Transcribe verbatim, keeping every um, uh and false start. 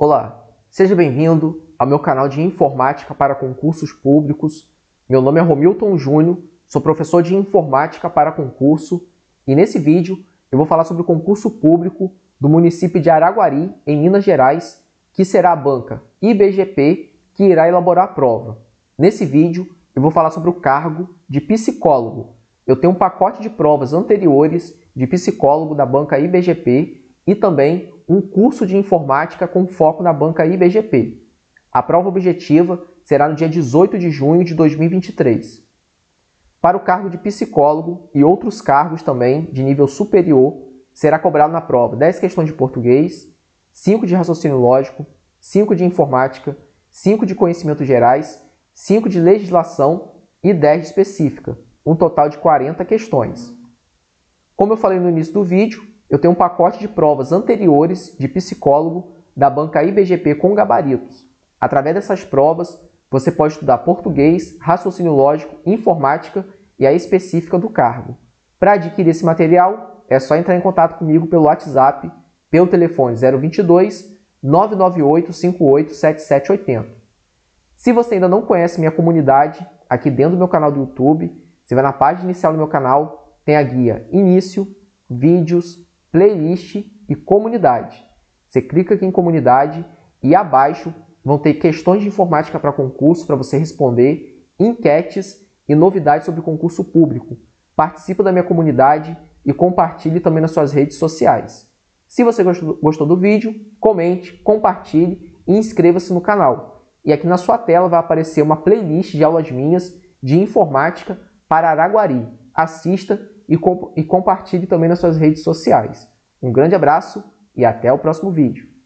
Olá, seja bem-vindo ao meu canal de Informática para Concursos Públicos. Meu nome é Romilton Júnior, sou professor de Informática para Concurso e nesse vídeo eu vou falar sobre o concurso público do município de Araguari, em Minas Gerais, que será a banca I B G P que irá elaborar a prova. Nesse vídeo eu vou falar sobre o cargo de psicólogo. Eu tenho um pacote de provas anteriores de psicólogo da banca I B G P e também um curso de informática com foco na banca I B G P. A prova objetiva será no dia dezoito de junho de dois mil e vinte e três. Para o cargo de psicólogo e outros cargos também de nível superior, será cobrado na prova dez questões de português, cinco de raciocínio lógico, cinco de informática, cinco de conhecimentos gerais, cinco de legislação e dez de específica, um total de quarenta questões. Como eu falei no início do vídeo, eu tenho um pacote de provas anteriores de psicólogo da banca I B G P com gabaritos. Através dessas provas, você pode estudar português, raciocínio lógico, informática e a específica do cargo. Para adquirir esse material, é só entrar em contato comigo pelo WhatsApp, pelo telefone zero vinte e dois, nove nove oito, cinco oito sete sete oito zero. Se você ainda não conhece minha comunidade, aqui dentro do meu canal do YouTube, você vai na página inicial do meu canal, tem a guia Início, Vídeos, Playlist e Comunidade. Você clica aqui em Comunidade e abaixo vão ter questões de informática para concurso para você responder, enquetes e novidades sobre concurso público. Participe da minha comunidade e compartilhe também nas suas redes sociais. Se você gostou do vídeo, comente, compartilhe e inscreva-se no canal. E aqui na sua tela vai aparecer uma playlist de aulas minhas de informática para Araguari. Assista e, comp- e compartilhe também nas suas redes sociais. Um grande abraço e até o próximo vídeo.